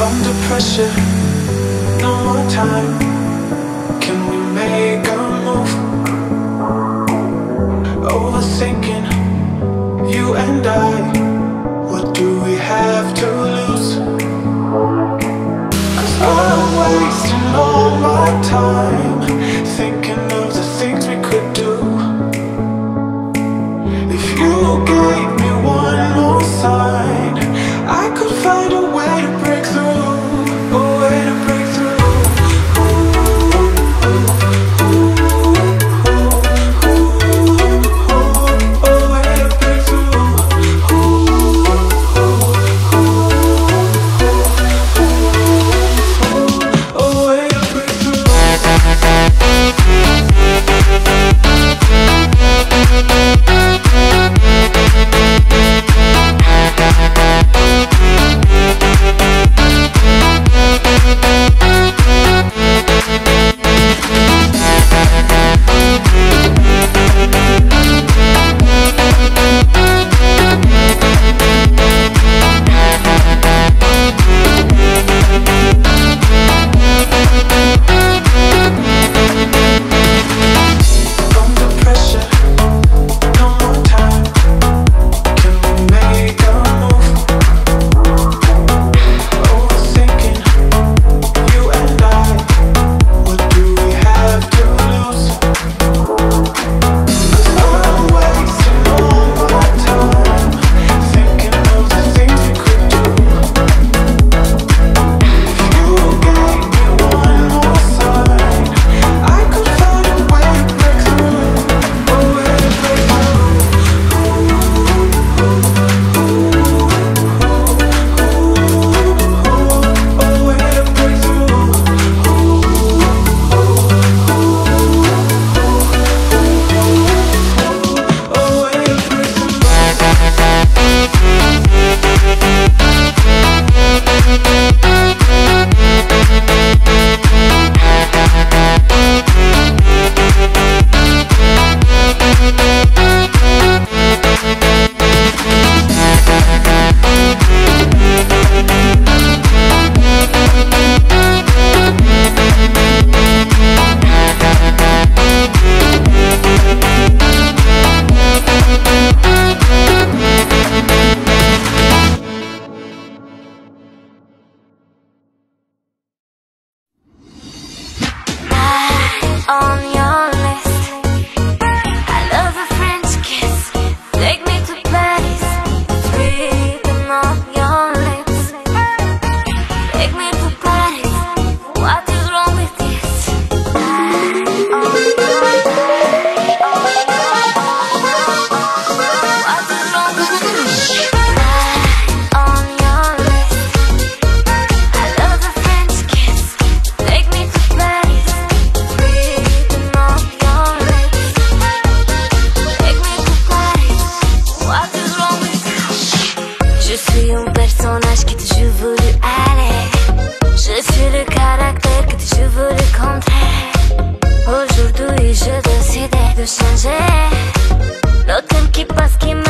Under pressure, no more time. Can we make a move? Overthinking, you and I. What do we have to lose? 'Cause I'm wasting all my time thinking of the things we could do. If you gave me one more sign, I could find a way to break through. Aujourd'hui je décide de changer. Le temps qui passe qui